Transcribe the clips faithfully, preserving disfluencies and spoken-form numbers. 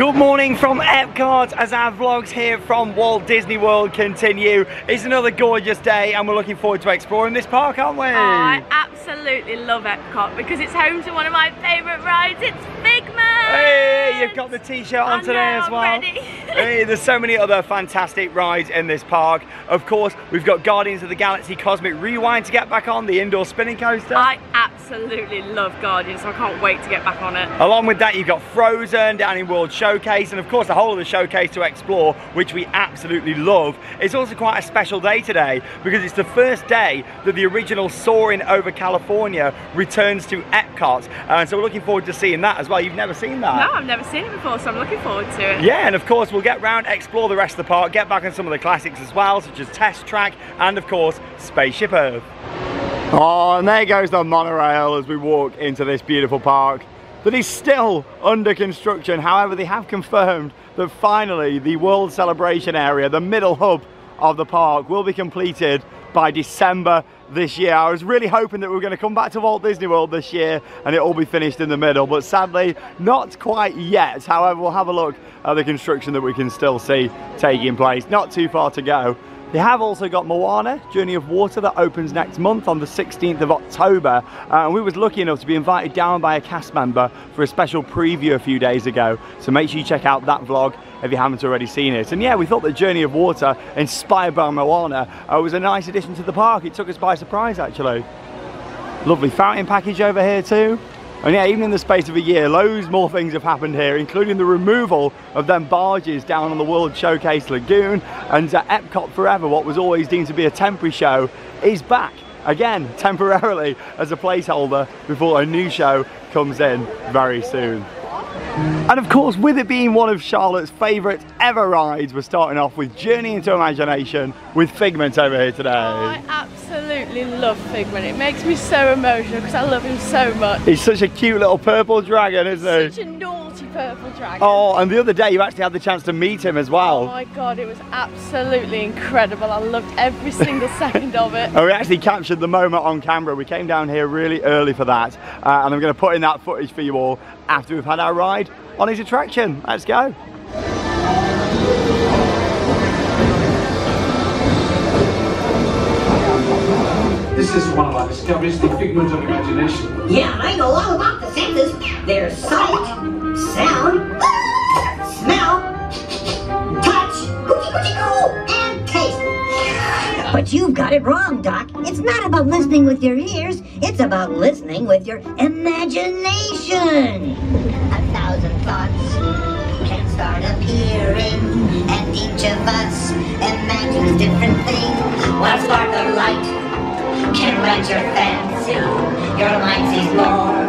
Good morning from Epcot as our vlogs here from Walt Disney World continue. It's another gorgeous day and we're looking forward to exploring this park, aren't we? Oh, I absolutely love Epcot because it's home to one of my favourite rides, it's Figment! Hey, you've got the t-shirt on today as well. I'm ready. Hey, there's so many other fantastic rides in this park. Of course, we've got Guardians of the Galaxy Cosmic Rewind to get back on, the indoor spinning coaster. I absolutely love Guardians, so I can't wait to get back on it. Along with that, you've got Frozen down in World Showcase, and of course the whole of the showcase to explore, which we absolutely love. It's also quite a special day today because it's the first day that the original Soarin' Over California returns to Epcot, and so we're looking forward to seeing that as well. You've never seen that? No, I've never seen it before, so I'm looking forward to it. Yeah, and of course we'll get round, explore the rest of the park, get back on some of the classics as well, such as Test Track and of course Spaceship Earth. Oh, and there goes the monorail as we walk into this beautiful park that is still under construction. However, they have confirmed that finally the World Celebration area, the middle hub of the park, will be completed by December this year. I was really hoping that we were going to come back to Walt Disney World this year and it'll all be finished in the middle, but sadly not quite yet. However, we'll have a look at the construction that we can still see taking place. Not too far to go. They have also got Moana, Journey of Water, that opens next month on the sixteenth of October. Uh, and we was lucky enough to be invited down by a cast member for a special preview a few days ago. So make sure you check out that vlog if you haven't already seen it. And yeah, we thought that Journey of Water, inspired by Moana, uh, was a nice addition to the park. It took us by surprise, actually. Lovely fountain package over here too. And yeah, even in the space of a year, loads more things have happened here, including the removal of them barges down on the World Showcase Lagoon, and uh, Epcot Forever, what was always deemed to be a temporary show, is back again, temporarily, as a placeholder before a new show comes in very soon. And of course, with it being one of Charlotte's favourite ever rides, we're starting off with Journey into Imagination with Figment over here today. Oh, I absolutely love Figment. It makes me so emotional because I love him so much. He's such a cute little purple dragon, isn't he? Such a naughty purple dragon. Oh, and the other day you actually had the chance to meet him as well. Oh my God, it was absolutely incredible. I loved every single second of it. And we actually captured the moment on camera. We came down here really early for that, uh, and I'm going to put in that footage for you all after we've had our ride on his attraction. Let's go. This is one of our discoveries, the figment of imagination. Yeah, I know all about the senses. There's sight, sound, smell, touch, coochie coochie coo, and taste. But you've got it wrong, Doc. It's not about listening with your ears. It's about listening with your imagination. Thousand thoughts can start appearing, and each of us imagines different things. One spark of light can wreck your fancy. Your mind sees more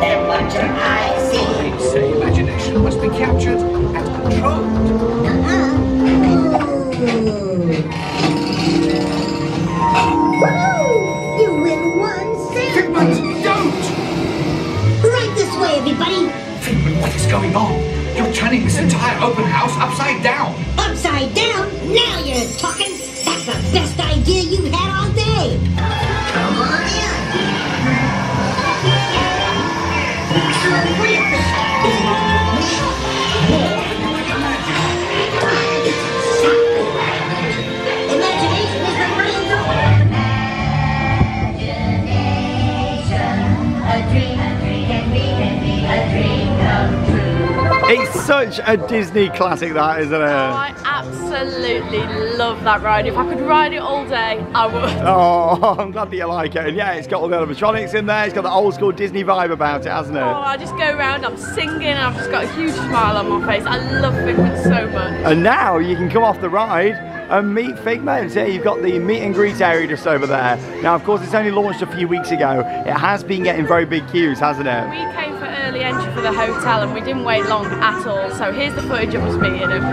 than what your eyes see. So imagination must be captured and controlled. Uh-huh. Woo! You win one sound. Figment, don't! Right this way, everybody. What is going on? You're turning this entire open house upside down. Upside down? Now you're talking. That's the best idea you've had all day. Come on in. Imagination is the real goal. Imagination, a dream, a dream can be, can be a dream. It's such a Disney classic, that, isn't it? Oh, I absolutely love that ride. If I could ride it all day, I would. Oh, I'm glad that you like it. And yeah, it's got all the animatronics in there. It's got the old school Disney vibe about it, hasn't it? Oh, I just go around, I'm singing, and I've just got a huge smile on my face. I love Figment so much. And now you can come off the ride and meet Figment. Yeah, you've got the meet and greet area just over there. Now, of course, it's only launched a few weeks ago. It has been getting very big queues, hasn't it? We came for early entry for the hotel and we didn't wait long at all. So here's the footage of us meeting him.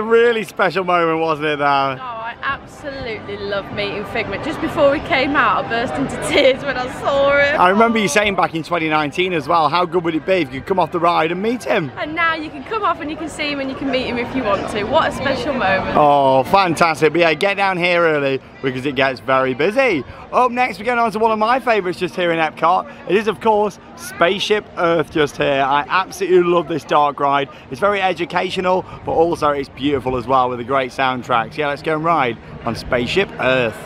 was a really special moment, wasn't it now? Oh, I absolutely loved meeting Figment. Just before we came out, I burst into tears when I saw him. I remember you saying back in twenty nineteen as well, how good would it be if you could come off the ride and meet him? And now you can come off and you can see him and you can meet him if you want to. What a special moment. Oh, fantastic. But yeah, get down here early because it gets very busy. Up next, we're going on to one of my favourites just here in Epcot. It is, of course, Spaceship Earth just here. I absolutely love this dark ride. It's very educational, but also it's beautiful as well with a great soundtrack. So yeah, let's go and ride on Spaceship Earth.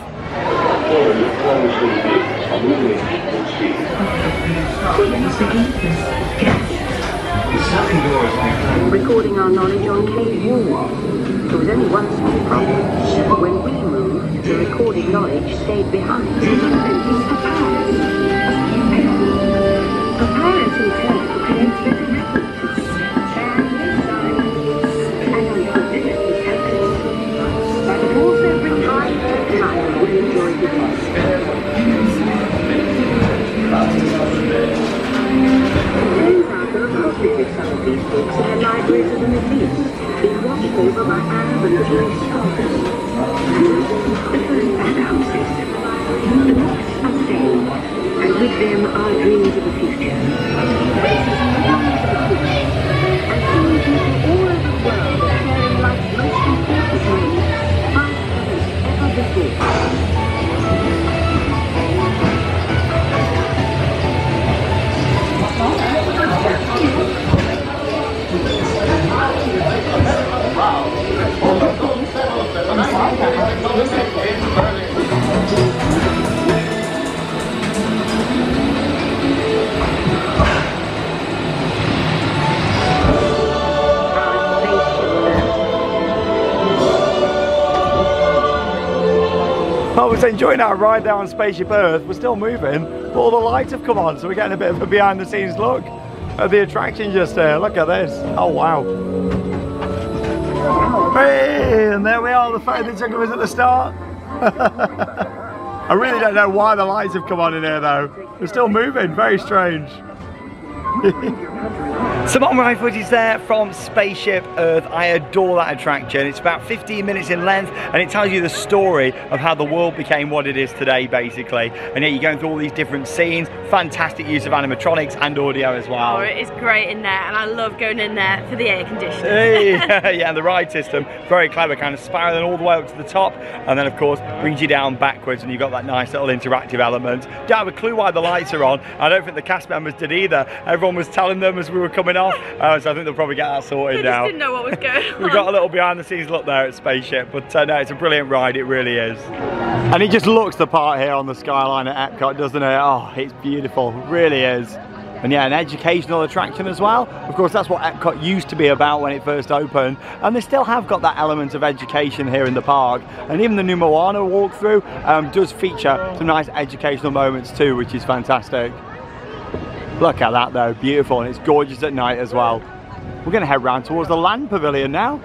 Recording our knowledge on K U. There was only one small problem. When we moved, the recorded knowledge stayed behind. Apparently, I was enjoying our ride there on Spaceship Earth. We're still moving, but all the lights have come on, so we're getting a bit of a behind the scenes look at the attraction just there. Look at this. Oh wow. Hey, and there we are, the photo they took of us at the start. I really don't know why the lights have come on in here though. We're still moving, very strange. Some on-ride footage there from Spaceship Earth. I adore that attraction. It's about fifteen minutes in length and it tells you the story of how the world became what it is today, basically. And yeah, you're going through all these different scenes. Fantastic use of animatronics and audio as well. Oh, it is great in there and I love going in there for the air conditioning. Yeah, yeah, and the ride system, very clever, kind of spiraling all the way up to the top and then of course brings you down backwards and you've got that nice little interactive element. Don't have a clue why the lights are on. I don't think the cast members did either. Everyone was telling them as we were coming off, uh, so I think they'll probably get that sorted I just now. Didn't know what was going on. We got a little behind the scenes look there at Spaceship, but uh, no, it's a brilliant ride, it really is. And it just looks the part here on the skyline at Epcot, doesn't it? Oh, it's beautiful, it really is. And yeah, an educational attraction as well. Of course, that's what Epcot used to be about when it first opened. And they still have got that element of education here in the park. And even the new Moana walkthrough um, does feature some nice educational moments too, which is fantastic. Look at that though, beautiful, and it's gorgeous at night as well. We're gonna head round towards the land pavilion now.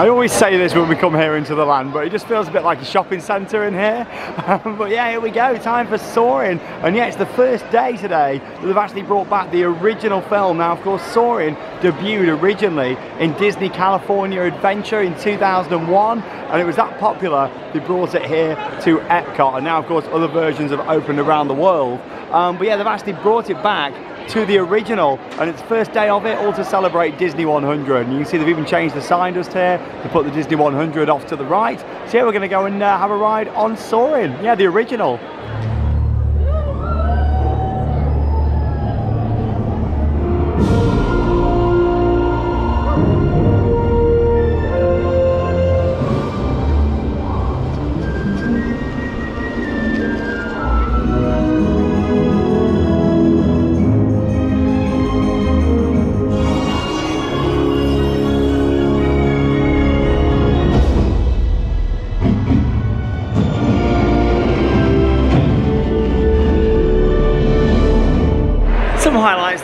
I always say this when we come here into the land, but it just feels a bit like a shopping centre in here. Um, but yeah, here we go, time for Soarin'. And yeah, it's the first day today that they've actually brought back the original film. Now, of course, Soarin' debuted originally in Disney California Adventure in two thousand one, and it was that popular, they brought it here to Epcot. And now, of course, other versions have opened around the world. Um, but yeah, they've actually brought it back to the original, and it's the first day of it all to celebrate Disney one hundred. And you can see they've even changed the sign just here to put the Disney one hundred off to the right. So here we're going to go and uh, have a ride on Soarin'. Yeah, the original.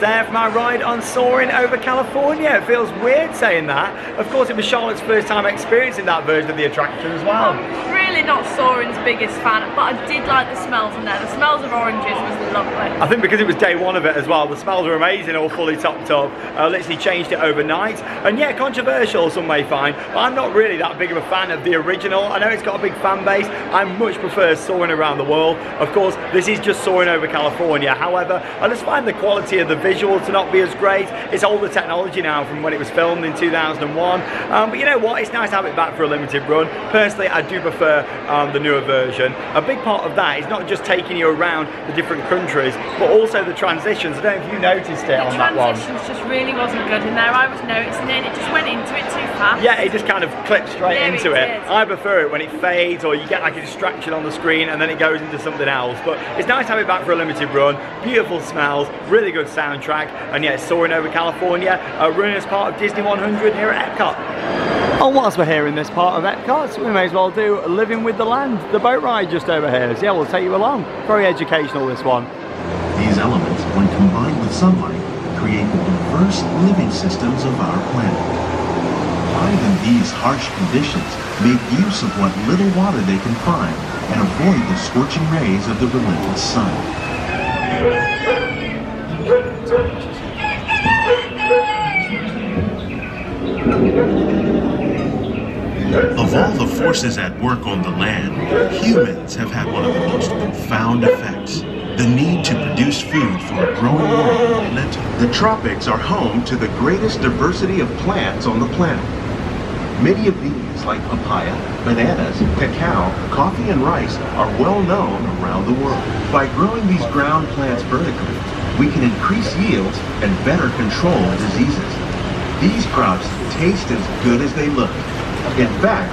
there for my ride on Soarin' Over California. It feels weird saying that. Of course, it was Charlotte's first time experiencing that version of the attraction as well. I'm really not Soarin's biggest fan, but I did like the smells in there. The smells of oranges was lovely. I think because it was day one of it as well, the smells were amazing, all fully topped up. I literally changed it overnight. And yeah, controversial, some may find, but I'm not really that big of a fan of the original. I know it's got a big fan base. I much prefer Soarin' Around the World. Of course, this is just Soarin' Over California. However, I just find the quality of the visual to not be as great. It's older technology now from when it was filmed in two thousand one. Um, but you know what? It's nice to have it back for a limited run. Personally, I do prefer um, the newer version. A big part of that is not just taking you around the different countries, but also the transitions. I don't know if you noticed it the on that one. The transitions just really wasn't good in there. I was noticing it. It just went into it too fast. Yeah, it just kind of clipped straight there into it. it. I prefer it when it fades or you get like a distraction on the screen and then it goes into something else. But it's nice to have it back for a limited run. Beautiful smells, really good soundtrack, and yeah, Soarin' Over California, uh, running as part of Disney one hundred here at Epcot. And whilst we're here in this part of Epcot, we may as well do Living with the Land, the boat ride just over here. So yeah, we'll take you along. Very educational, this one. These elements, when combined with sunlight, create the diverse living systems of our planet. Even these harsh conditions make use of what little water they can find and avoid the scorching rays of the relentless sun. Of all the forces at work on the land, humans have had one of the most profound effects. The need to produce food for a growing world led to the tropics are home to the greatest diversity of plants on the planet. Many of these, like papaya, bananas, cacao, coffee and rice, are well known around the world. By growing these ground plants vertically, we can increase yields and better control diseases. These crops taste as good as they look. In fact,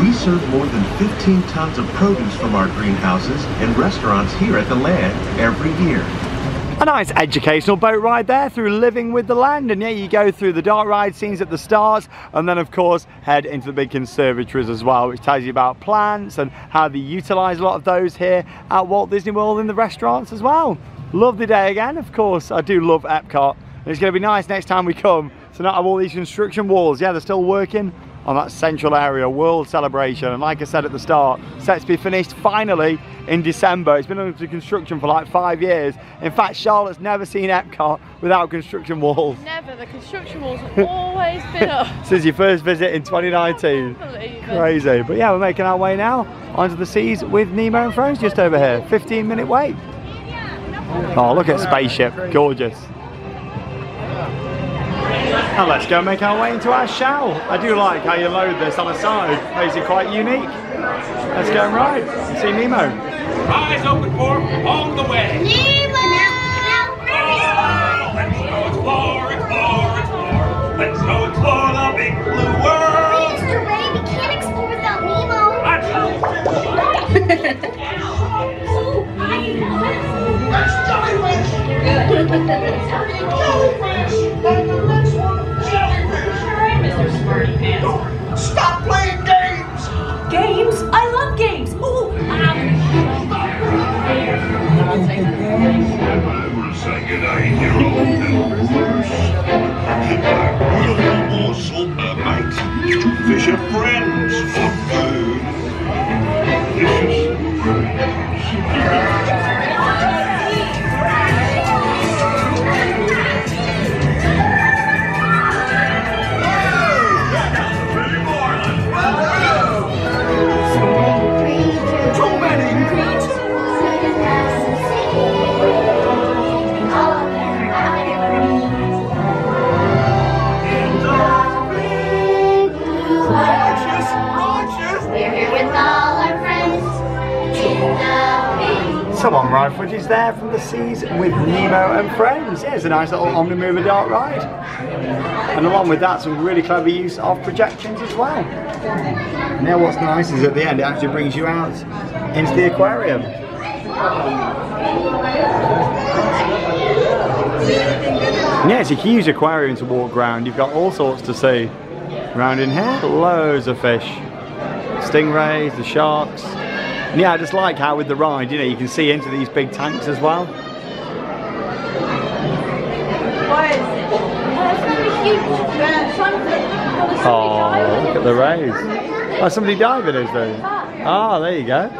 we serve more than fifteen tons of produce from our greenhouses and restaurants here at the land every year. A nice educational boat ride there through Living with the Land, and yeah, you go through the dark ride scenes at the start and then of course head into the big conservatories as well, which tells you about plants and how they utilise a lot of those here at Walt Disney World in the restaurants as well. Lovely day again. Of course, I do love Epcot, and it's going to be nice next time we come to not have all these construction walls. Yeah, they're still working on that central area, World Celebration, and like I said at the start, set to be finished finally in December. It's been under construction for like five years. In fact, Charlotte's never seen Epcot without construction walls. Never, the construction walls have always been up. Since your first visit in twenty nineteen. Crazy. But yeah, we're making our way now onto the Seas with Nemo and Friends just over here. fifteen minute wait. Oh, look at Spaceship, gorgeous. Now let's go and make our way into our shell. I do like how you load this on a side, makes it quite unique. Let's go and ride and see Nemo. Eyes open for all the way. Nemo! Oh, let's go explore, explore, explore. Let's go explore the big blue world. Wait, Mister Ray, we can't explore without Nemo. Stop playing games! Games? I love games! Ooh! Fish and friends for food. Delicious. Someone ride footage there from the Seas with Nemo and Friends. Yeah, it's a nice little omni-mover dark ride. And along with that, some really clever use of projections as well. Now what's nice is at the end it actually brings you out into the aquarium. And yeah, it's a huge aquarium to walk around. You've got all sorts to see. Round in here, loads of fish. Stingrays, the sharks. And yeah, I just like how with the ride, you know, you can see into these big tanks as well. Oh, look at the rays. Oh, somebody dive in his room. Ah, oh, there you go.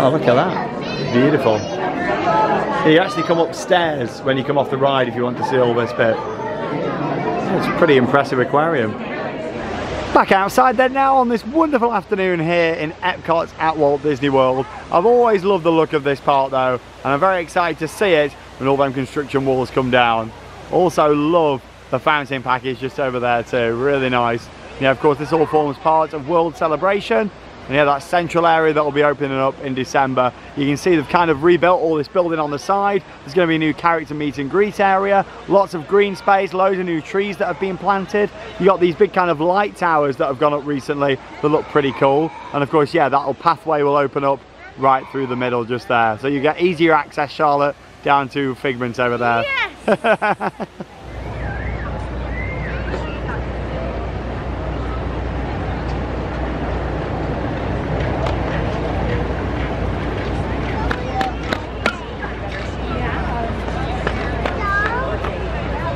Oh, look at that. Beautiful. You actually come upstairs when you come off the ride if you want to see all this bit. It's a pretty impressive aquarium. Back outside then now on this wonderful afternoon here in Epcot at Walt Disney World. I've always loved the look of this park though, and I'm very excited to see it when all them construction walls come down. Also love the fountain package just over there too, really nice. Yeah, of course this all forms part of World Celebration, and yeah, that central area that will be opening up in December. You can see they've kind of rebuilt all this building on the side. There's going to be a new character meet and greet area, lots of green space, loads of new trees that have been planted. You got these big kind of light towers that have gone up recently that look pretty cool. And of course, yeah, that pathway will open up right through the middle just there. So you get easier access, Charlotte, down to Figment over there. Yes!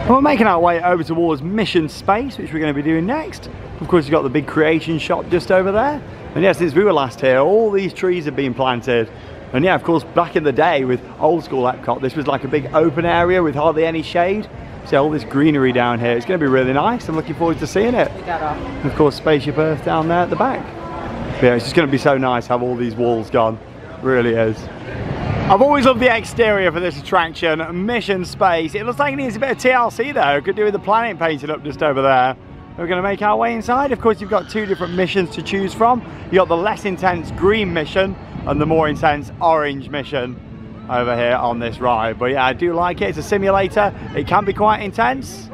We're making our way over towards Mission Space, which we're going to be doing next. Of course, you've got the big creation shop just over there. And yeah, since we were last here, all these trees have been planted. And yeah, of course, back in the day with old school Epcot, this was like a big open area with hardly any shade. So all this greenery down here, it's going to be really nice. I'm looking forward to seeing it. And of course, Spaceship Earth down there at the back. But yeah, it's just going to be so nice to have all these walls gone. It really is. I've always loved the exterior for this attraction, Mission Space. It looks like it needs a bit of T L C though. Could do with the planet painted up just over there. We're going to make our way inside. Of course, you've got two different missions to choose from. You've got the less intense green mission and the more intense orange mission over here on this ride. But yeah, I do like it. It's a simulator. It can be quite intense.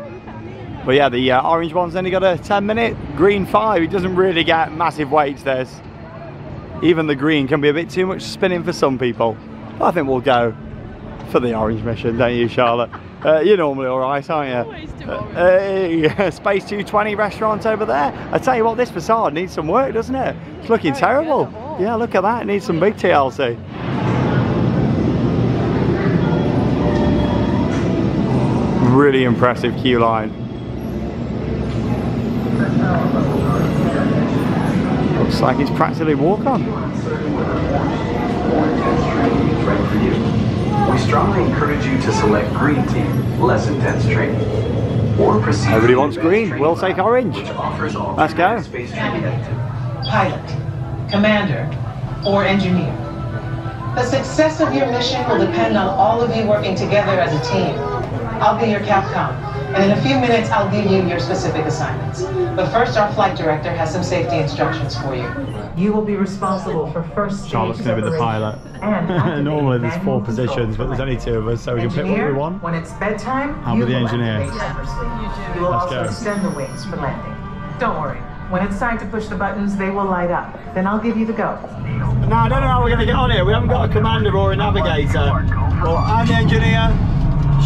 But yeah, the uh, orange one's only got a ten minute, green five. It doesn't really get massive weights, this. Even the green can be a bit too much spinning for some people. I think we'll go for the orange mission, don't you, Charlotte? Uh, you're normally all right, aren't you? Always do orange. Uh, uh, Space two twenty restaurant over there. I tell you what, this facade needs some work, doesn't it? It's looking terrible. Yeah, look at that. It needs some big T L C. Really impressive queue line. Looks like it's practically walk-on. For you. We strongly encourage you to select green team, less intense training, or proceed. Everybody wants green, we'll take orange. Let's go. Pilot, commander, or engineer. The success of your mission will depend on all of you working together as a team. I'll be your capcom, and in a few minutes I'll give you your specific assignments. But first, our flight director has some safety instructions for you. You will be responsible for first stage Charlotte's going to be the pilot. And normally there's four positions, but there's only two of us, so we engineer, can pick what we want. When it's bedtime, I'll be the engineer. You will Let's also extend the wings for landing. Don't worry. When it's time to push the buttons, they will light up. Then I'll give you the go. Now, I don't know how we're going to get on here. We haven't got a commander or a navigator. Well, I'm the engineer.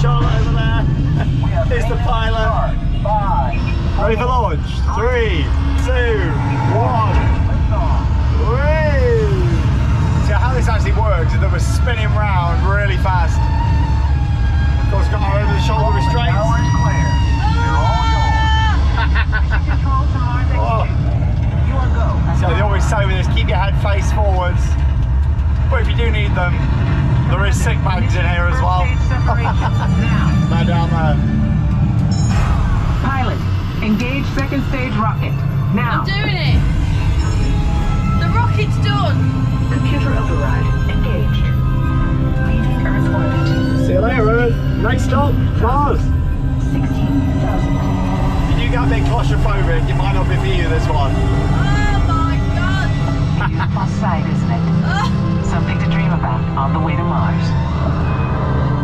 Charlotte over there. Here's the pilot. Ready for launch? Three, two, one. So how this actually works is that we're spinning round really fast. Of course, got our over the shoulder restraints. Oh. So they always say with this, keep your head face forwards. But if you do need them, there is sick bags in here as well. No, down there. Pilot, engage second stage rocket. Now. I'm doing it. Rocket's done! Computer override engaged. Leaving Earth orbit. See you later, Earth. Nice stop, Mars! sixteen thousand. If you do get a bit claustrophobic, it might not be for you, this one. Oh my god! Beautiful sight, isn't it? Something to dream about on the way to Mars.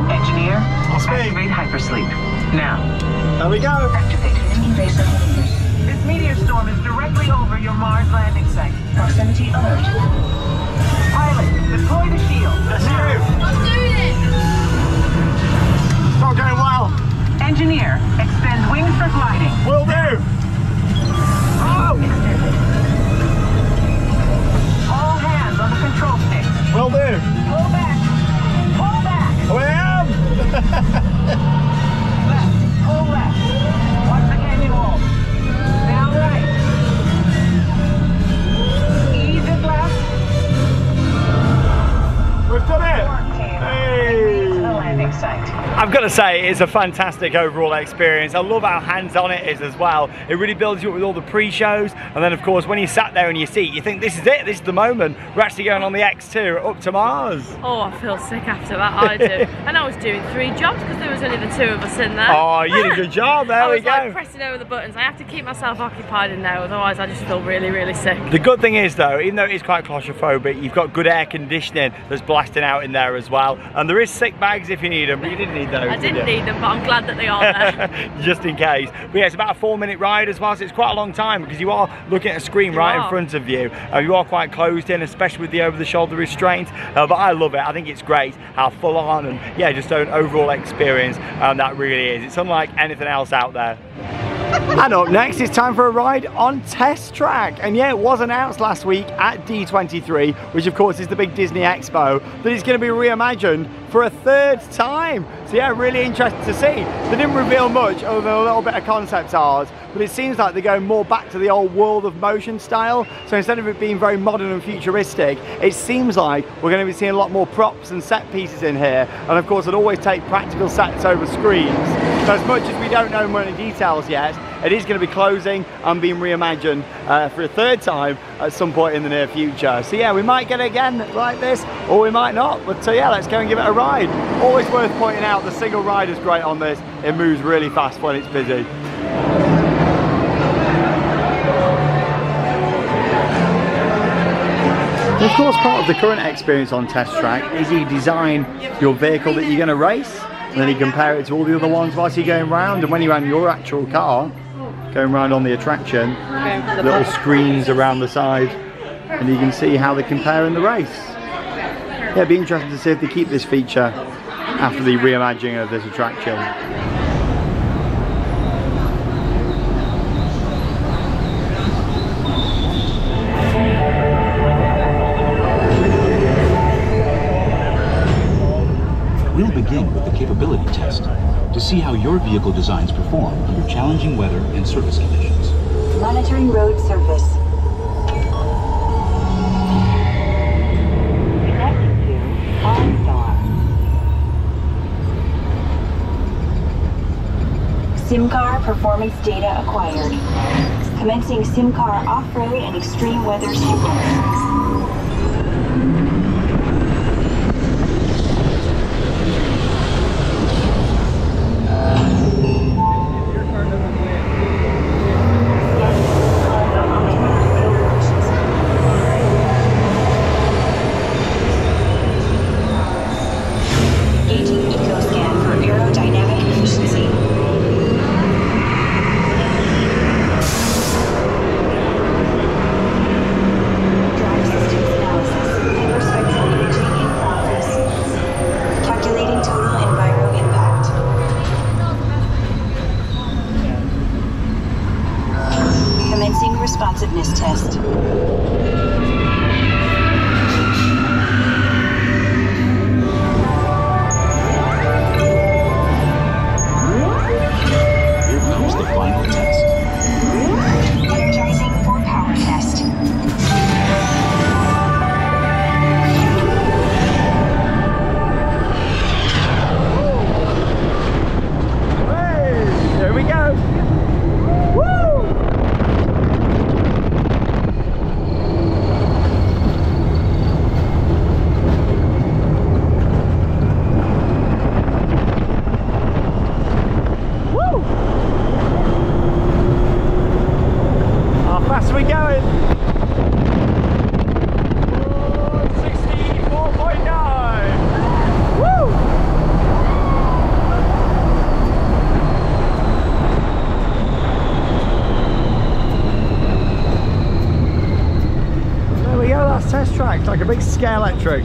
Engineer, activate hypersleep. Now. There we go! Activate invasive holders. This meteor storm is directly over your Mars landing site. Proximity alert. Pilot, deploy the shield. Let's move. I'm doing it. It's not going well. Engineer, extend wings for gliding. Will do. Oh! Extended. All hands on the control stick. Will do. Pull back. Pull back. We am. site. I've got to say, it's a fantastic overall experience. I love how hands-on it is as well. It really builds you up with all the pre-shows, and then of course when you sat there in your seat, you think this is it, this is the moment. We're actually going on the X two up to Mars. Oh, I feel sick after that, I do. And I was doing three jobs because there was only the two of us in there. Oh, you did a good job, there we go. I was like pressing over the buttons. I have to keep myself occupied in there, otherwise I just feel really, really sick. The good thing is though, even though it's quite claustrophobic, you've got good air conditioning that's blasting out in there as well. And there is sick bags if you need them, but you didn't need those. I didn't did need them, but I'm glad that they are there. Just in case. But yeah, it's about a four minute ride as well, so it's quite a long time because you are looking at a screen you right are. in front of you. Uh, you are quite closed in, especially with the over the shoulder restraints. Uh, but I love it. I think it's great how full on and yeah, just an overall experience um, that really is. It's unlike anything else out there. And up next, it's time for a ride on Test Track. And yeah, it was announced last week at D twenty-three, which of course is the big Disney Expo, that it's going to be reimagined for a third time. So yeah, really interesting to see. They didn't reveal much other than a little bit of concept art, but it seems like they're going more back to the old World of Motion style. So instead of it being very modern and futuristic, it seems like we're going to be seeing a lot more props and set pieces in here. And of course, they'd always take practical sets over screens. So as much as we don't know many details yet, it is going to be closing and being reimagined uh, for a third time at some point in the near future. So yeah, we might get it again like this, or we might not. But so yeah, let's go and give it a ride. Always worth pointing out, the single ride is great on this. It moves really fast when it's busy. Of course, part of the current experience on Test Track is you design your vehicle that you're going to race. And then you compare it to all the other ones whilst you're going round, and when you're on your actual car, going round on the attraction, little screens around the side, and you can see how they compare in the race. Yeah, it'd be interesting to see if they keep this feature after the reimagining of this attraction. We'll begin with the capability test to see how your vehicle designs perform under challenging weather and surface conditions. Monitoring road surface. Connecting to OnStar. SimCar performance data acquired. Commencing SimCar off-road and extreme weather signals. Electric.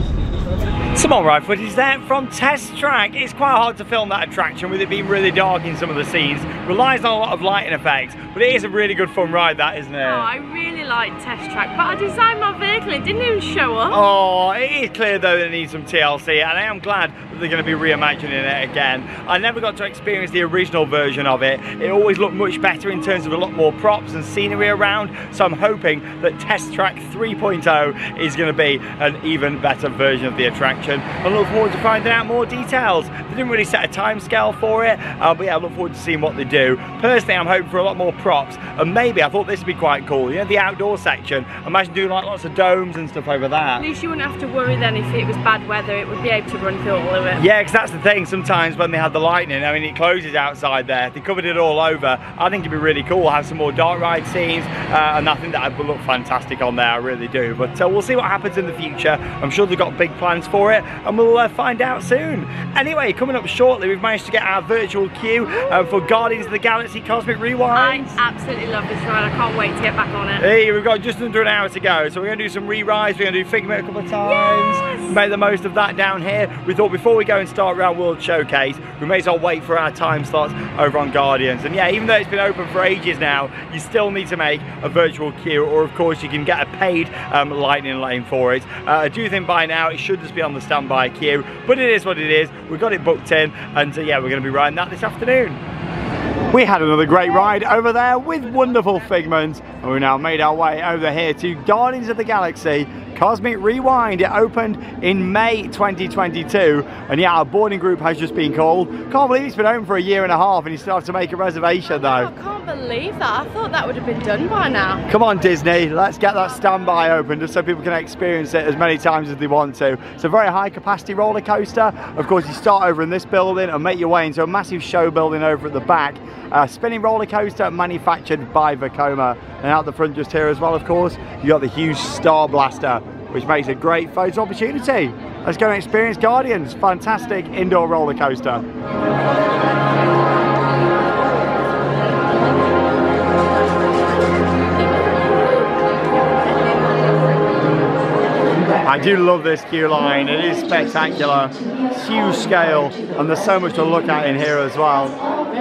Some more ride footage there from Test Track. It's quite hard to film that attraction with it being really dark in some of the scenes. Relies on a lot of lighting effects, but it is a really good fun ride that, isn't it? Oh, I really like Test Track, but I designed my vehicle, it didn't even show up. Oh, it is clear though that it needs some T L C, and I am glad that they're going to be reimagining it again. I never got to experience the original version of it. It always looked much better in terms of a lot more props and scenery around, so I'm hoping that Test Track three point oh is going to be an even better version of the attraction. attraction. I'm looking forward to finding out more details. They didn't really set a time scale for it, uh, but yeah, I look forward to seeing what they do. Personally, I'm hoping for a lot more props, and maybe I thought this would be quite cool, you know, the outdoor section. Imagine doing like lots of domes and stuff over that. At least you wouldn't have to worry then if it was bad weather, it would be able to run through all of it. Yeah, because that's the thing, sometimes when they had the lightning, I mean, it closes outside there, they covered it all over. I think it'd be really cool, have some more dark ride scenes, uh, and I think that would look fantastic on there, I really do. But uh, we'll see what happens in the future. I'm sure they've got big plans for it, and we'll uh, find out soon. Anyway, coming up shortly, we've managed to get our virtual queue uh, for Guardians of the Galaxy Cosmic Rewind. I absolutely love this ride, I can't wait to get back on it. Hey, we've got just under an hour to go, so we're going to do some re-rides, we're going to do Figment a couple of times, yes! Make the most of that down here. We thought before we go and start around World Showcase, we may as well wait for our time slots over on Guardians. And yeah, even though it's been open for ages now, you still need to make a virtual queue, or of course you can get a paid um, lightning lane for it. Uh, I do think by now it should just be on the standby queue, but it is what it is. We've got it booked in, and uh, yeah, we're going to be riding that this afternoon. We had another great ride over there with wonderful Figment, and we've now made our way over here to Guardians of the Galaxy Cosmic Rewind. It opened in May twenty twenty-two, and yeah, our boarding group has just been called. Can't believe it's been open for a year and a half and you still have to make a reservation though. I can't believe that. I thought that would have been done by now. Come on Disney, let's get that standby open just so people can experience it as many times as they want to. It's a very high capacity roller coaster. Of course, you start over in this building and make your way into a massive show building over at the back. A spinning roller coaster manufactured by Vekoma. And out the front just here as well, of course, you got the huge Star Blaster, which makes a great photo opportunity. Let's go and experience Guardians, fantastic indoor roller coaster. I do love this queue line, it is spectacular, it's huge scale, and there's so much to look at in here as well.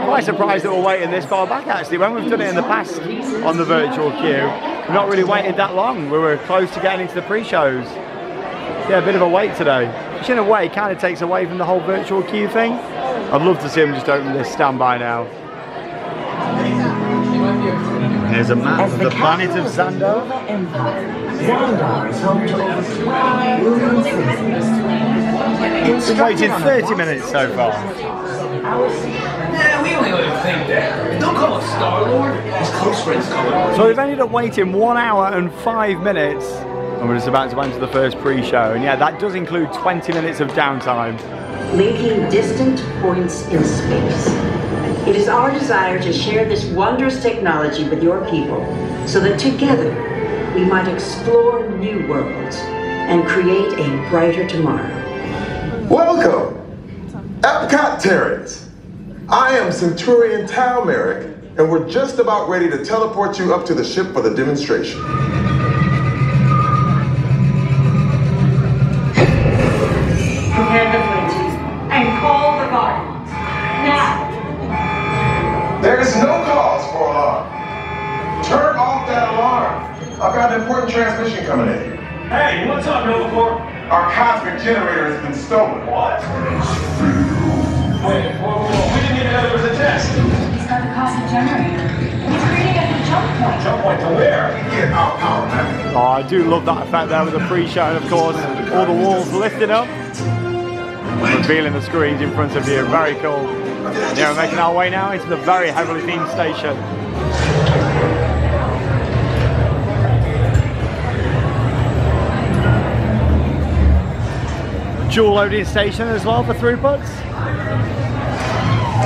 Quite surprised that we're waiting this far back actually, when we've done it in the past on the virtual queue, we've not really waited that long, we were close to getting into the pre-shows. Yeah, a bit of a wait today, which in a way kind of takes away from the whole virtual queue thing. I'd love to see them just open this standby now. There's a map of the planet of Xandar. Xandar is home to over twenty million citizens. We've waited thirty minutes so far. Nah, we only let him think that. Don't call us Star-Lord. His close friends call him. So we've ended up waiting one hour and five minutes, and we're just about to enter the first pre-show. And yeah, that does include twenty minutes of downtime. Linking distant points in space. It is our desire to share this wondrous technology with your people, so that together we might explore new worlds and create a brighter tomorrow. Welcome, Epcot Terrans. I am Centurion Tao Merrick, and we're just about ready to teleport you up to the ship for the demonstration. Prepare the fridges and call the Guardians. Now! There is no cause for alarm. Turn off that alarm. I've got an important transmission coming in. Hey, what's up, Novacorp? Our cosmic generator has been stolen. What? Wait, whoa, whoa, whoa. We didn't even know there was a test. He's got the cosmic generator. He's creating a new jump point. Jump point to where? Get out, power man. Oh, I do love that effect there with the pre-show, and of course, all the walls lifting up, revealing the screens in front of you. Very cool. Yeah, we're making our way now into the very heavily themed station. Dual loading station as well for throughputs.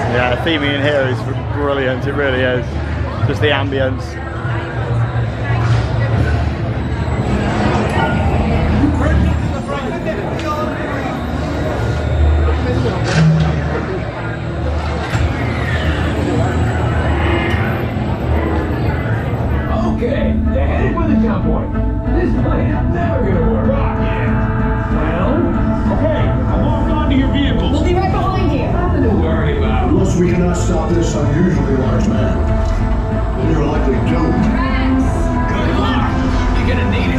Yeah, the theming in here is brilliant, it really is. Just the ambience. Okay, they're headed for the jump point. This plan is never gonna work. We'll be right behind you. Nothing to worry about. Unless we cannot stop this unusually large man, then you're likely doomed. Rex. Good luck. You're gonna need it.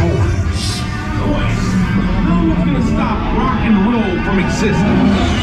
Noise. Noise. No one's gonna stop rock and roll from existence.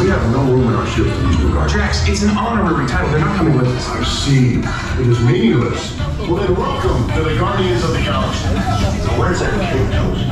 We have no room in our ship for these new guards. Drax, it's an honorary title. They're not coming with us. I see. It is meaningless. Well, then welcome to the Guardians of the Galaxy. So where's that cute nose?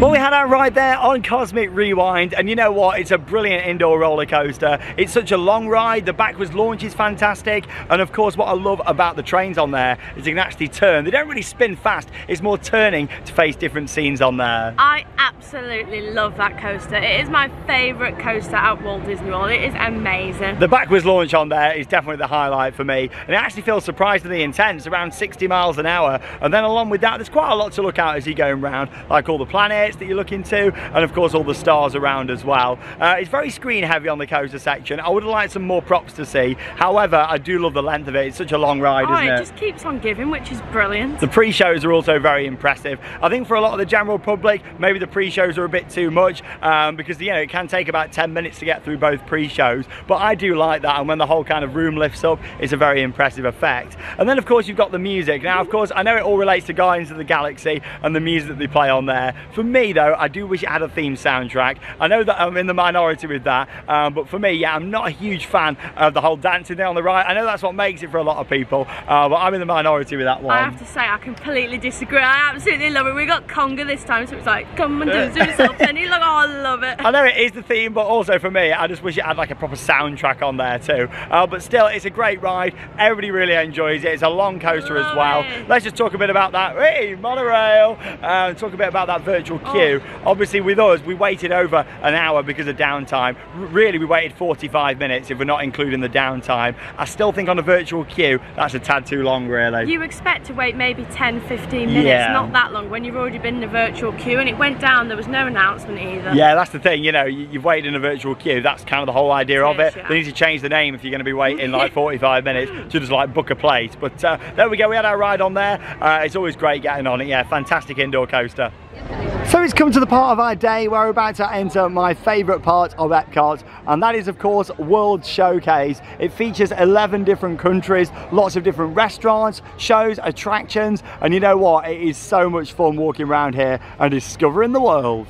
Well, we had our ride there on Cosmic Rewind, and you know what? It's a brilliant indoor roller coaster. It's such a long ride. The backwards launch is fantastic, and of course, what I love about the trains on there is they can actually turn. They don't really spin fast. It's more turning to face different scenes on there. I absolutely love that coaster. It is my favourite coaster at Walt Disney World. It is amazing. The backwards launch on there is definitely the highlight for me, and it actually feels surprisingly intense, around sixty miles an hour. And then along with that, there's quite a lot to look at as you're going round, like all the planets that you look into, and of course all the stars around as well. Uh, it's very screen heavy on the coaster section. I would have liked some more props to see. However, I do love the length of it. It's such a long ride, oh, isn't it? It just keeps on giving, which is brilliant. The pre-shows are also very impressive. I think for a lot of the general public, maybe the pre-shows are a bit too much um, because, you know, it can take about ten minutes to get through both pre-shows. But I do like that, and when the whole kind of room lifts up, it's a very impressive effect. And then, of course, you've got the music. Now, of course, I know it all relates to Guardians of the Galaxy and the music that they play on there. For me, though, I do wish it had a theme soundtrack. I know that I'm in the minority with that, um, but for me, yeah, I'm not a huge fan of the whole dancing there on the right. I know that's what makes it for a lot of people, uh, but I'm in the minority with that one. I have to say, I completely disagree. I absolutely love it. We got conga this time, so it's like, come and do yourself, and he's like, oh, I love it. I know it is the theme, but also for me, I just wish it had like a proper soundtrack on there too. Uh, but still, it's a great ride. Everybody really enjoys it. It's a long coaster love as well. It. Let's just talk a bit about that. Hey, monorail. Uh, talk a bit about that virtual queue. Oh. Obviously with us, we waited over an hour because of downtime. Really, we waited forty-five minutes if we're not including the downtime. I still think on a virtual queue, that's a tad too long, really. You expect to wait maybe ten, fifteen minutes, yeah, not that long, when you've already been in a virtual queue. And it went down, there was no announcement either. Yeah, that's the thing, you know, you've waited in a virtual queue, that's kind of the whole idea of it. Yeah. They need to change the name if you're going to be waiting like forty-five minutes to just like book a place. But uh, there we go, we had our ride on there. Uh, it's always great getting on it, yeah, fantastic indoor coaster. So it's come to the part of our day where we're about to enter my favourite part of Epcot, and that is of course World Showcase. It features eleven different countries, lots of different restaurants, shows, attractions, and you know what, it is so much fun walking around here and discovering the world.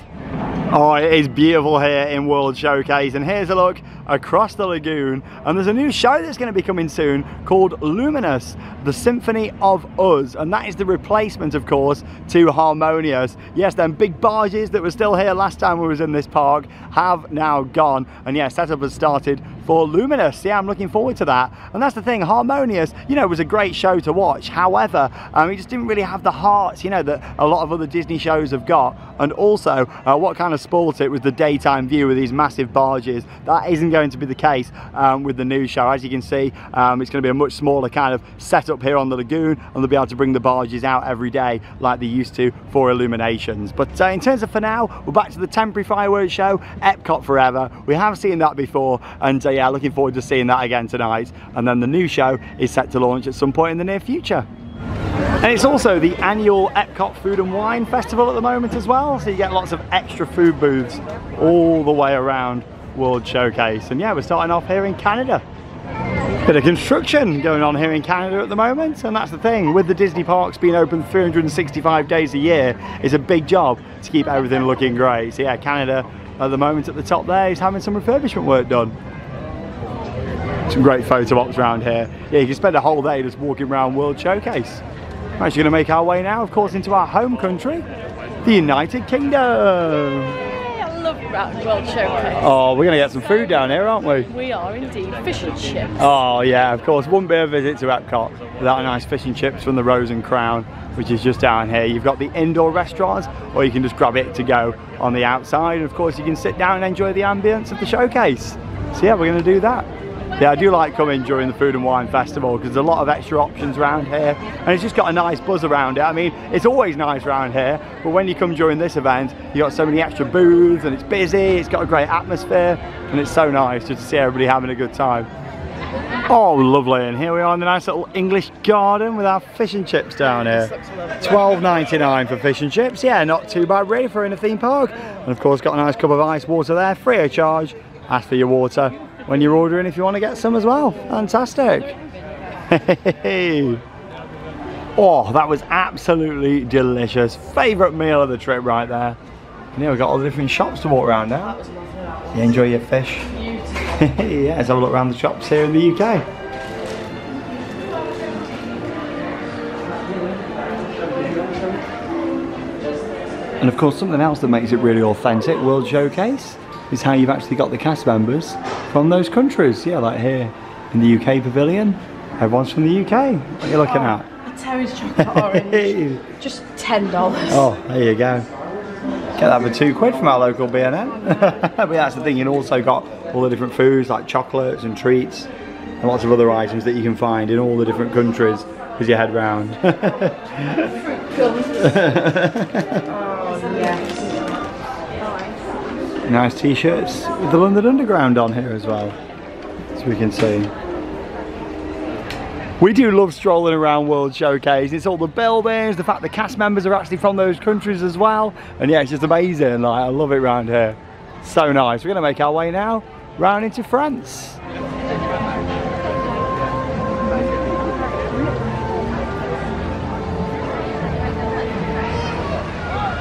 Oh, it is beautiful here in World Showcase, and here's a look across the lagoon, and there's a new show that's going to be coming soon called Luminous, The Symphony of Us, and that is the replacement of course to Harmonious. Yes, them big barges that were still here last time we was in this park have now gone, and yeah, setup has started for Luminous. Yeah, I'm looking forward to that. And that's the thing, Harmonious, you know, was a great show to watch. However, um, it just didn't really have the hearts, you know, that a lot of other Disney shows have got, and also uh, what kind of sport it was the daytime view with these massive barges. That isn't going to be the case um, with the new show. As you can see, um, it's going to be a much smaller kind of setup here on the lagoon, and they'll be able to bring the barges out every day like they used to for illuminations. But uh, in terms of for now, we're back to the temporary fireworks show, Epcot Forever. We have seen that before, and uh, yeah, looking forward to seeing that again tonight. And then the new show is set to launch at some point in the near future. And it's also the annual Epcot Food and Wine Festival at the moment as well, so you get lots of extra food booths all the way around World Showcase. And yeah, we're starting off here in Canada. Bit of construction going on here in Canada at the moment, and that's the thing, with the Disney parks being open three hundred sixty-five days a year, it's a big job to keep everything looking great. So yeah, Canada at the moment at the top there is having some refurbishment work done. Some great photo ops around here. Yeah, you can spend a whole day just walking around World Showcase. We're actually going to make our way now, of course, into our home country, the United Kingdom. Yay, I love World Showcase. Oh, we're going to get some food down here, aren't we? We are indeed. Fish and chips. Oh yeah, of course. Wouldn't be a visit to Epcot without a nice fish and chips from the Rose and Crown, which is just down here. You've got the indoor restaurants, or you can just grab it to go on the outside. And of course, you can sit down and enjoy the ambience of the showcase. So yeah, we're going to do that. Yeah, I do like coming during the Food and Wine Festival because there's a lot of extra options around here, and it's just got a nice buzz around it. I mean, it's always nice around here, but when you come during this event, you've got so many extra booths, and it's busy, it's got a great atmosphere, and it's so nice just to see everybody having a good time. Oh, lovely, and here we are in the nice little English garden with our fish and chips down here. twelve ninety-nine for fish and chips, yeah, not too bad really for in a theme park. And of course, got a nice cup of ice water there, free of charge. Ask for your water when you're ordering if you want to get some as well. Fantastic. Oh, that was absolutely delicious. Favourite meal of the trip right there. And yeah, we've got all the different shops to walk around now. You enjoy your fish? Yeah, let's have a look around the shops here in the U K. And of course, something else that makes it really authentic, World Showcase, is how you've actually got the cast members from those countries. Yeah, like here in the U K pavilion, everyone's from the U K. What are you looking oh, at? A Terry's chocolate orange. Just ten dollars. Oh, there you go. Get that for two quid from our local B and M. But that's the thing, you've also got all the different foods like chocolates and treats and lots of other items that you can find in all the different countries as you head round. Fruit gums. Oh, yes. Nice t-shirts with the London Underground on here as well, as we can see. We do love strolling around World Showcase. It's all the buildings, the fact the cast members are actually from those countries as well. And yeah, it's just amazing. Like, I love it round here. So nice. We're going to make our way now round into France.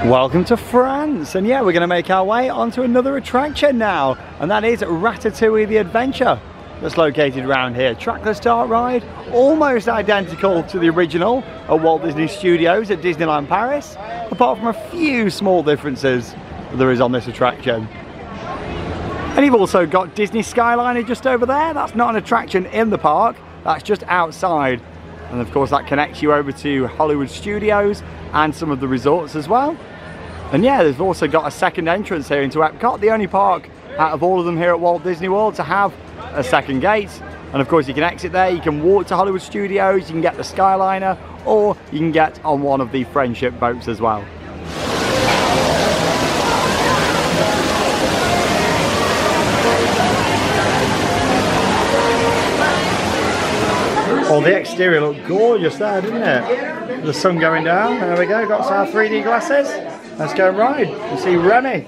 Welcome to France. And yeah, we're going to make our way onto another attraction now. And that is Ratatouille the Adventure. That's located around here. Trackless Dart Ride, almost identical to the original at Walt Disney Studios at Disneyland Paris, apart from a few small differences that there is on this attraction. And you've also got Disney Skyliner just over there. That's not an attraction in the park, that's just outside. And of course that connects you over to Hollywood Studios and some of the resorts as well. And yeah, they've also got a second entrance here into Epcot, the only park out of all of them here at Walt Disney World to have a second gate. And of course you can exit there, you can walk to Hollywood Studios, you can get the Skyliner, or you can get on one of the friendship boats as well. Oh, the exterior looked gorgeous there, didn't it? The sun going down. There we go, got our three D glasses. Let's go and ride and see Remy.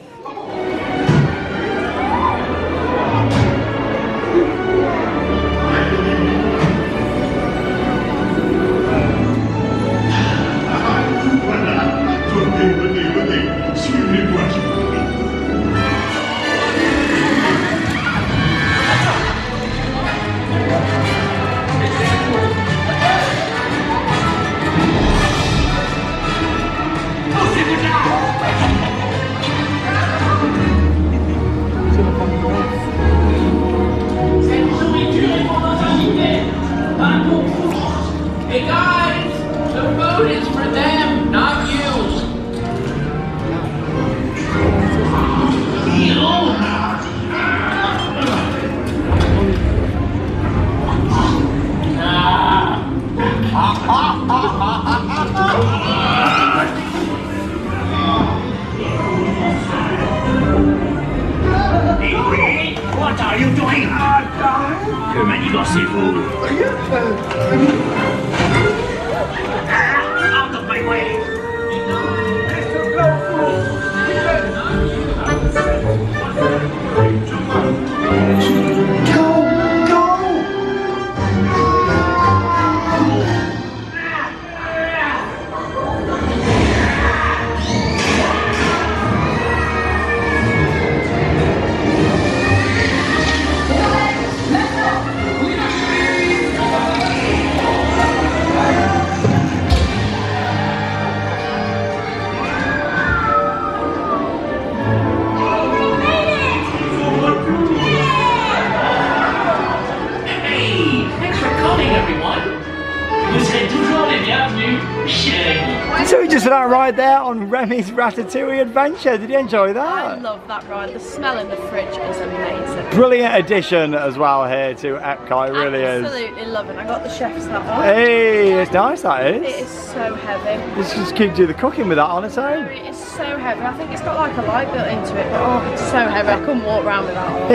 There on Remy's Ratatouille Adventure. Did you enjoy that? I love that ride. The smell in the fridge is amazing. Brilliant addition as well here to Epcot. It really is. Absolutely love it. I got the chef's hat on. Hey, it's nice that is. It is so heavy. This just keep do the cooking with that on its own. It is so heavy. I think it's got like a light built into it, but oh, it's so heavy. I couldn't walk around with that on.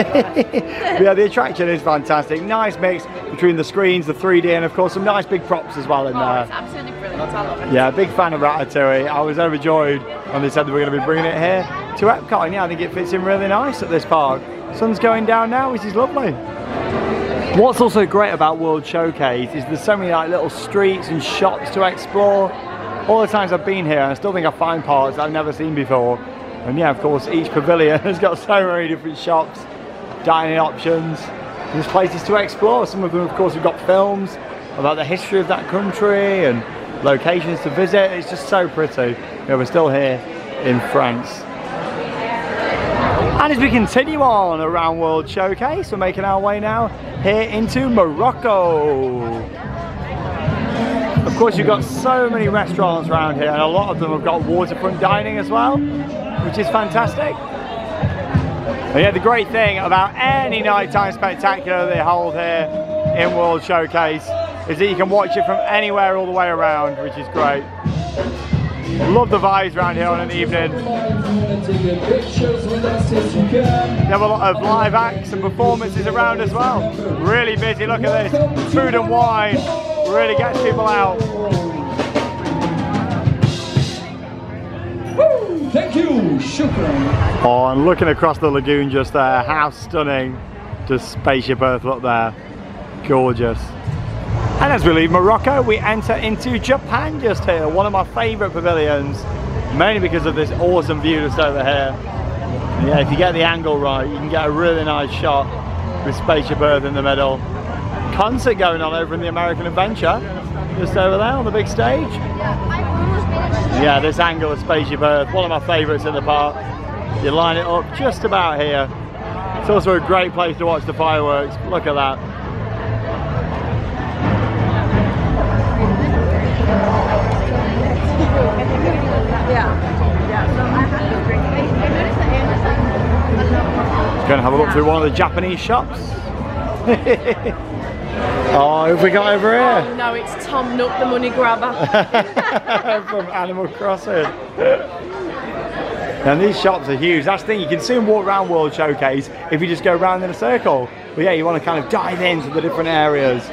Yeah, the attraction is fantastic. Nice mix between the screens, the three D, and of course some nice big props as well in oh, there. It's absolutely brilliant. I love it. Yeah, big fan of Ratatouille. I was overjoyed when they said that we're going to be bringing it here to Epcot, and yeah, I think it fits in really nice at this park. Sun's going down now, which is lovely. What's also great about World Showcase is there's so many like little streets and shops to explore. All the times I've been here, I still think I find parts I've never seen before. And yeah, of course, each pavilion has got so many different shops, dining options, and there's places to explore. Some of them, of course, have got films about the history of that country and locations to visit. It's just so pretty. Yeah, we're still here in France. And as we continue on around World Showcase, we're making our way now here into Morocco. Of course, you've got so many restaurants around here, and a lot of them have got waterfront dining as well, which is fantastic. And yeah, the great thing about any nighttime spectacular they hold here in World Showcase is that you can watch it from anywhere all the way around, which is great. Love the vibes around here on an evening. They have a lot of live acts and performances around as well. Really busy, look at this. Food and wine. Really gets people out. Woo! Thank you, shukran. Oh, and looking across the lagoon just there, how stunning does Spaceship Earth look there? Gorgeous. And as we leave Morocco, we enter into Japan just here, one of my favourite pavilions, mainly because of this awesome view that's over here. And yeah, if you get the angle right, you can get a really nice shot with Spaceship Earth in the middle. Concert going on over in the American Adventure, just over there on the big stage. Yeah, this angle of Spaceship Earth, one of my favourites in the park. You line it up just about here. It's also a great place to watch the fireworks. Look at that. Just going to have a look through one of the Japanese shops. Oh, who've we got over here? Oh, no, it's Tom Nook, the money grabber. From Animal Crossing. And these shops are huge. That's the thing, you can soon walk around World Showcase if you just go round in a circle. But yeah, you want to kind of dive into the different areas.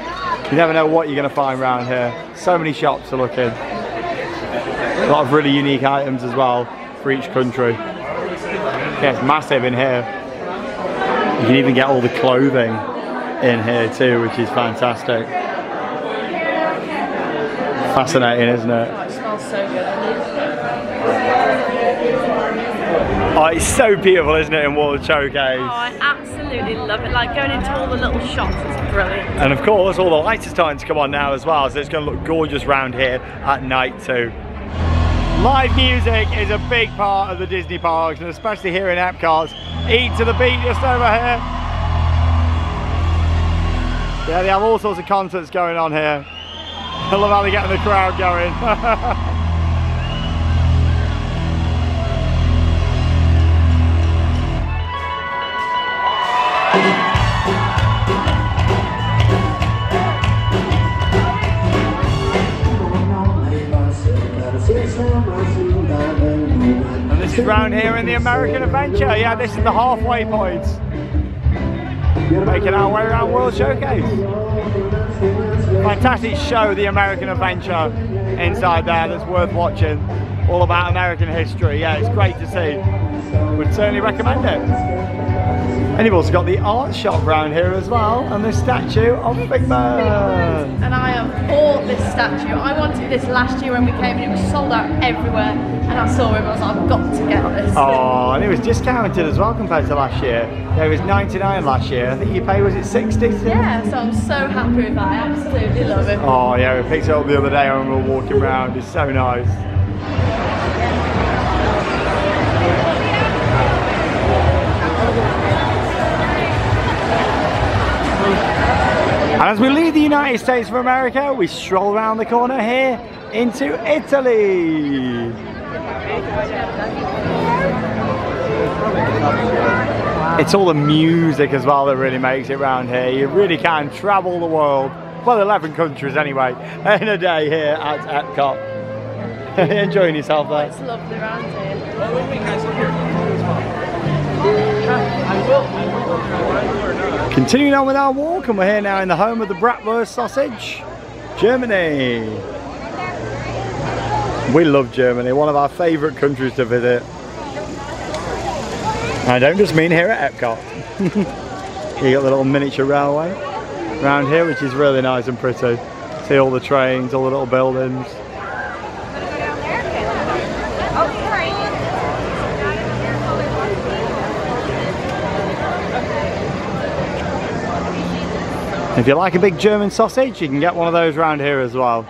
You never know what you're going to find around here. So many shops to look in. A lot of really unique items as well for each country. Yeah, it's massive in here. You can even get all the clothing in here too, which is fantastic. Fascinating, isn't it? Oh, it smells so good. Oh, it's so beautiful, isn't it, in World Showcase? Oh, I absolutely love it. Like, going into all the little shops is brilliant. And of course, all the lights are starting to come on now as well, so it's going to look gorgeous round here at night too. Live music is a big part of the Disney parks, and especially here in Epcot. Eat to the Beat just over here. Yeah, they have all sorts of concerts going on here. I love how they're getting the crowd going. And this is round here in the American Adventure. Yeah, this is the halfway point. Making our way around World Showcase. Fantastic show, the American Adventure inside there, that's worth watching. All about American history. Yeah, it's great to see. Would certainly recommend it. And you've also got the art shop round here as well, and the statue of Figment. And I have bought this statue. I wanted this last year when we came, and it was sold out everywhere. And I saw it and I was like, I've got to get this. Oh, and it was discounted as well compared to last year. There was ninety-nine last year. I think you paid, was it sixty? Yeah, so I'm so happy with that. I absolutely love it. Oh yeah, we picked it up the other day when we were walking around. It's so nice. And as we leave the United States of America, we stroll around the corner here into Italy. It's all the music as well that really makes it round here. You really can travel the world, well, eleven countries anyway, in a day here at Epcot. Enjoying yourself there. Oh, it's lovely round here. Well, we'll be nice up here as well. Continuing on with our walk, and we're here now in the home of the Bratwurst sausage, Germany. We love Germany, one of our favourite countries to visit. I don't just mean here at Epcot. You got the little miniature railway around here, which is really nice and pretty. See all the trains, all the little buildings. If you like a big German sausage, you can get one of those around here as well.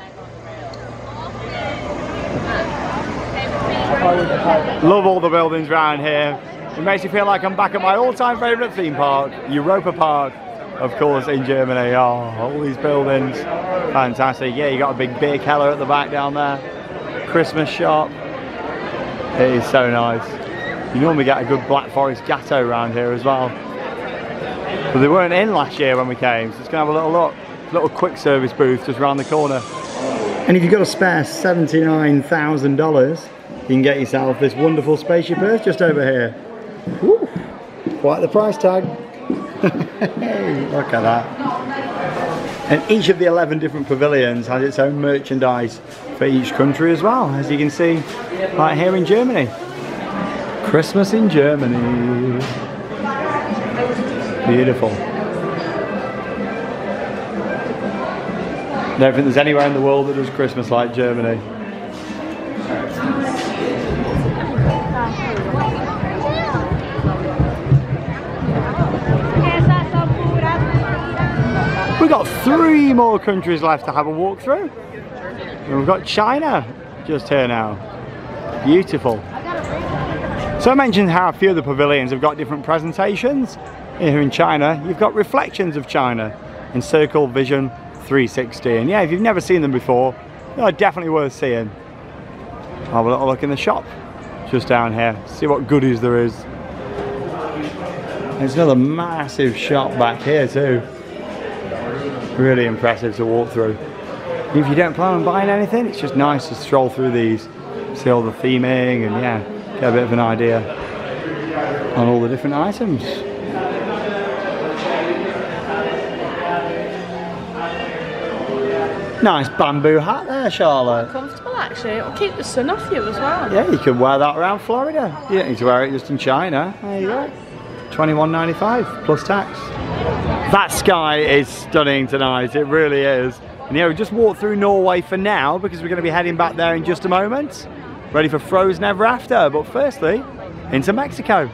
Love all the buildings around here. It makes me feel like I'm back at my all-time favourite theme park, Europa Park, of course, in Germany. Oh, all these buildings, fantastic. Yeah, you got a big beer keller at the back down there. Christmas shop. It is so nice. You normally get a good Black Forest Gatto around here as well, but they weren't in last year when we came, so it's gonna have a little look. Little quick service booth just around the corner. And if you've got a spare seventy-nine thousand dollars, you can get yourself this wonderful Spaceship Earth just over here. Woo, quite the price tag. Look at that. And each of the eleven different pavilions has its own merchandise for each country as well, as you can see right here in Germany. Christmas in Germany. Beautiful. I don't think there's anywhere in the world that does Christmas like Germany. We've got three more countries left to have a walk through. And we've got China just here now. Beautiful. So I mentioned how a few of the pavilions have got different presentations. Here in China, you've got Reflections of China and Circle Vision three sixty. And yeah, if you've never seen them before, they're definitely worth seeing. Have a little look in the shop just down here, see what goodies there is. There's another massive shop back here too. Really impressive to walk through. If you don't plan on buying anything, it's just nice to stroll through these, see all the theming, and yeah, get a bit of an idea on all the different items. Nice bamboo hat there, Charlotte. Quite comfortable actually, it'll keep the sun off you as well. Yeah, you can wear that around Florida. You don't need to wear it just in China. There you go. twenty-one ninety-five plus tax. That sky is stunning tonight, it really is. And yeah, we just walked through Norway for now because we're going to be heading back there in just a moment. Ready for Frozen Ever After, but firstly, into Mexico.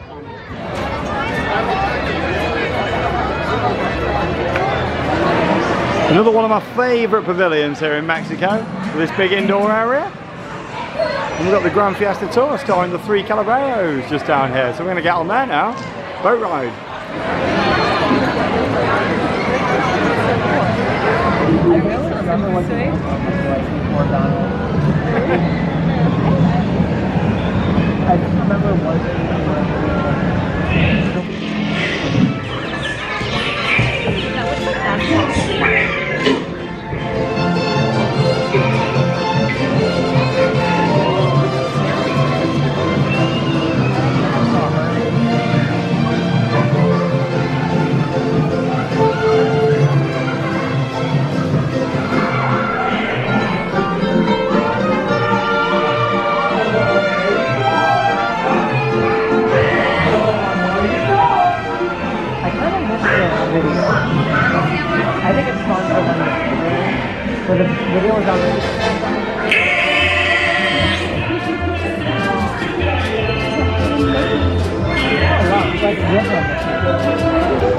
Another one of my favourite pavilions here in Mexico, with this big indoor area. And we've got the Gran Fiesta Tour starring the Three Caballeros just down here, so we're going to get on there now. Boat ride.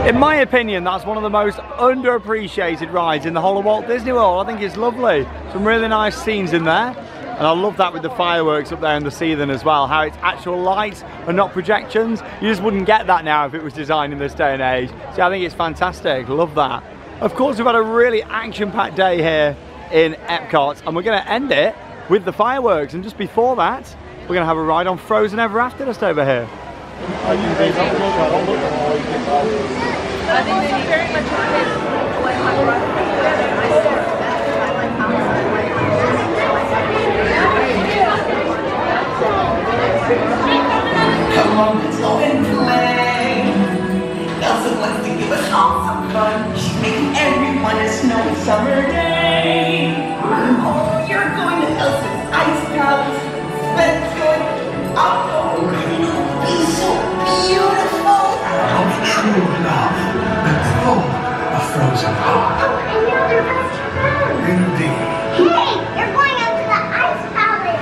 In my opinion, that's one of the most underappreciated rides in the whole of Walt Disney World. I think it's lovely. Some really nice scenes in there. And I love that with the fireworks up there and the Seething as well, how it's actual lights and not projections. You just wouldn't get that now if it was designed in this day and age. So I think it's fantastic, love that. Of course, we've had a really action-packed day here in Epcot, and we're going to end it with the fireworks. And just before that, we're going to have a ride on Frozen Ever After just over here. Come on, let's go and play. Elsa wants to give us all some fun. She's making everyone a snowy summer day. Oh, you're going to Elsa's ice house. That's good. I'll go. Be so beautiful. Of true love and full of frozen heart. Oh, and you're their best friend. Indeed. Hey, you're going out to the ice palace.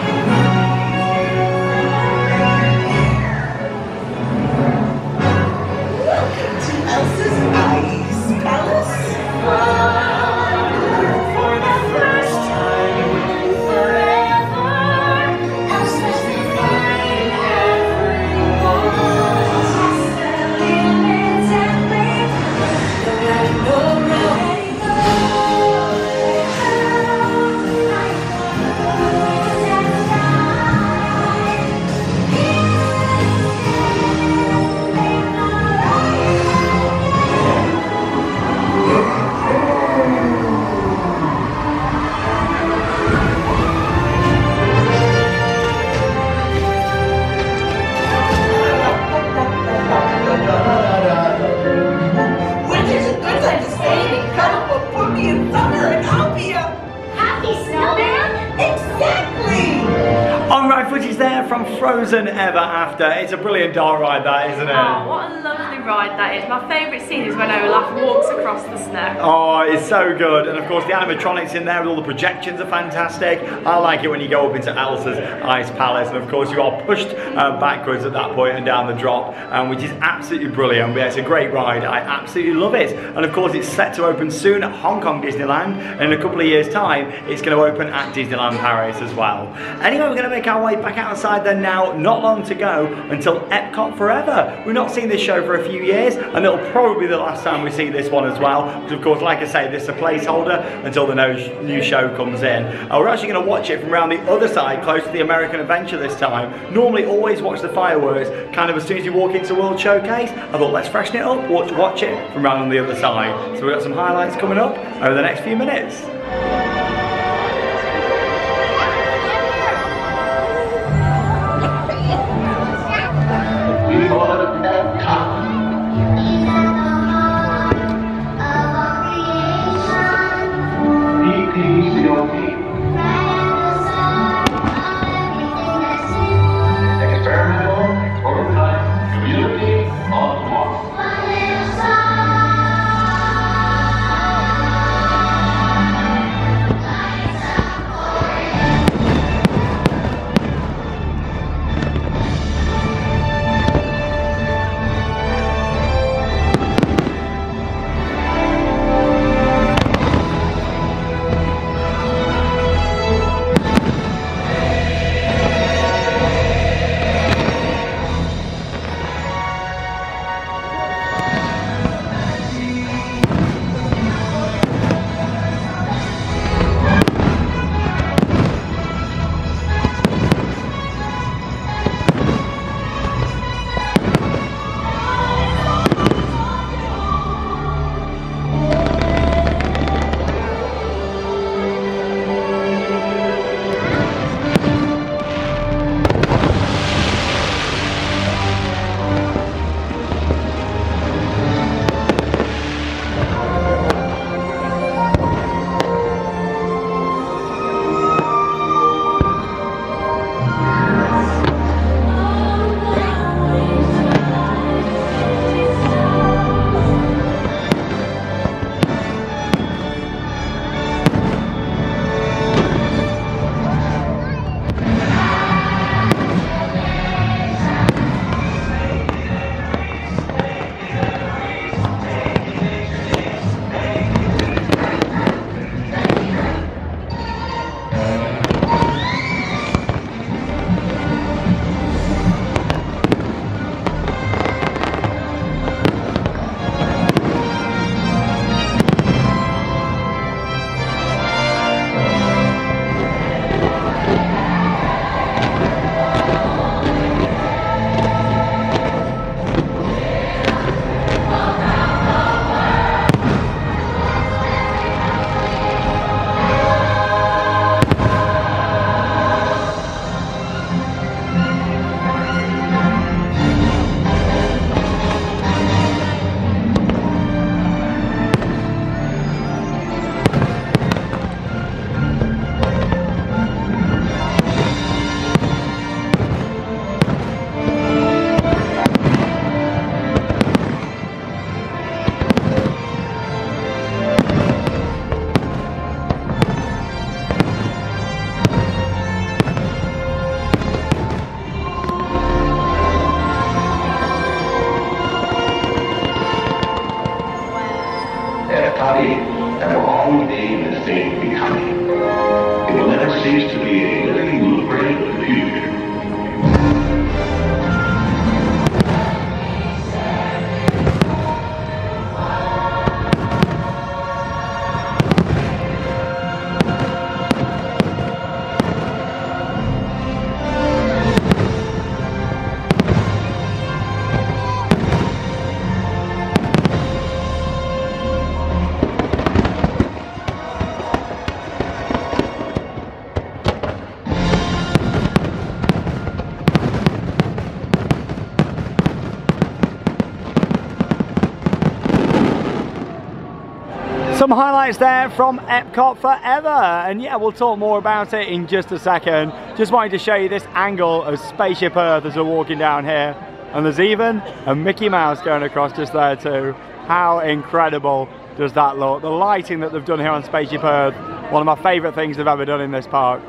Welcome to Elsa's Ice Palace. footage there from Frozen Ever After. It's a brilliant dark ride that, isn't it? Oh, what a lovely ride that is. My favourite scene is when Olaf walks across the snow. Oh, it's so good. And of course the animatronics in there with all the projections are fantastic. I like it when you go up into Elsa's Ice Palace, and of course you are pushed uh, backwards at that point and down the drop, um, which is absolutely brilliant. But yeah, it's a great ride. I absolutely love it. And of course it's set to open soon at Hong Kong Disneyland, and in a couple of years time it's going to open at Disneyland Paris as well. Anyway, we're going to make our way back outside there now. Not long to go until Epcot Forever. We've not seen this show for a few years, and it'll probably be the last time we see this one as well, because of course, like I say, this is a placeholder until the new show comes in. Uh, we're actually going to watch it from around the other side, close to the American Adventure this time. Normally always watch the fireworks kind of as soon as you walk into World Showcase. I thought, let's freshen it up, watch, watch it from around on the other side. So we've got some highlights coming up over the next few minutes. Some highlights there from Epcot Forever, and yeah, we'll talk more about it in just a second. Just wanted to show you this angle of Spaceship Earth as we're walking down here, and there's even a Mickey Mouse going across just there too. How incredible does that look? The lighting that they've done here on Spaceship Earth, one of my favourite things they've ever done in this park.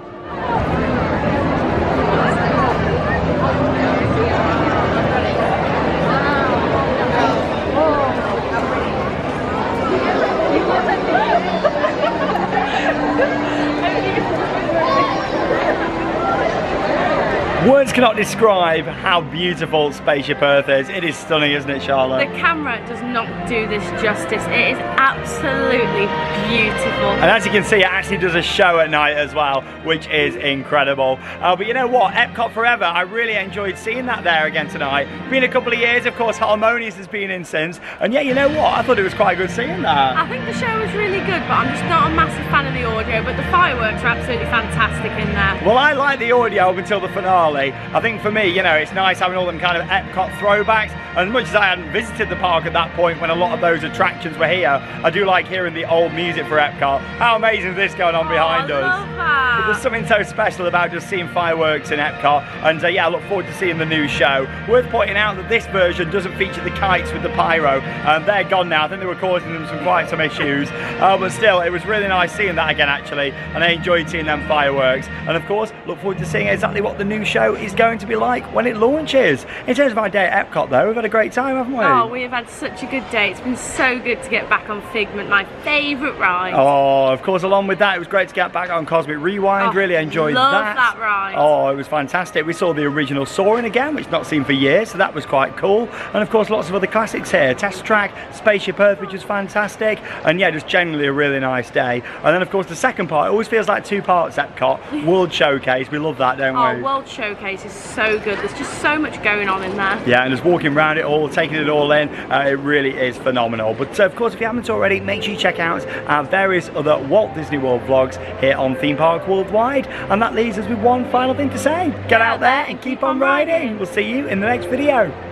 Words cannot describe how beautiful Spaceship Earth is. It is stunning, isn't it, Charlotte? The camera does not do this justice. It is absolutely beautiful. And as you can see, it actually does a show at night as well, which is incredible. Uh, but you know what? Epcot Forever, I really enjoyed seeing that there again tonight. Been a couple of years, of course, Harmonious has been in since. And yeah, you know what? I thought it was quite good seeing that. I think the show was really good, but I'm just not a massive fan of the audio, but the fireworks are absolutely fantastic in there. Well, I like the audio up until the finale. I think for me, you know, it's nice having all them kind of Epcot throwbacks. As much as I hadn't visited the park at that point when a lot of those attractions were here, I do like hearing the old music for Epcot. How amazing is this going on oh, behind I us? Love that. But there's something so special about just seeing fireworks in Epcot, and uh, yeah, I look forward to seeing the new show. Worth pointing out that this version doesn't feature the kites with the pyro, and um, they're gone now. I think they were causing them some quite some issues, uh, but still, it was really nice seeing that again actually, and I enjoyed seeing them fireworks. And of course, look forward to seeing exactly what the new show is going to be like when it launches. In terms of our day at Epcot though, we've had a great time, haven't we? Oh, we have had such a good day. It's been so good to get back on Figment, my favourite ride. Oh, of course, along with that, it was great to get back on Cosmic Rewind. Oh, really enjoyed love that. Love that ride. Oh, it was fantastic. We saw the original Soarin' again, which not seen for years, so that was quite cool. And of course, lots of other classics here. Test Track, Spaceship Earth, which was fantastic. And yeah, just generally a really nice day. And then of course, the second part, it always feels like two parts Epcot. World Showcase, we love that, don't oh, we? World Showcase. Showcase is so good. There's just so much going on in there. Yeah, and just walking around it all, taking it all in, uh, it really is phenomenal. But uh, of course, if you haven't already, make sure you check out our various other Walt Disney World vlogs here on Theme Park Worldwide. And that leaves us with one final thing to say. Get out there and keep on riding. We'll see you in the next video.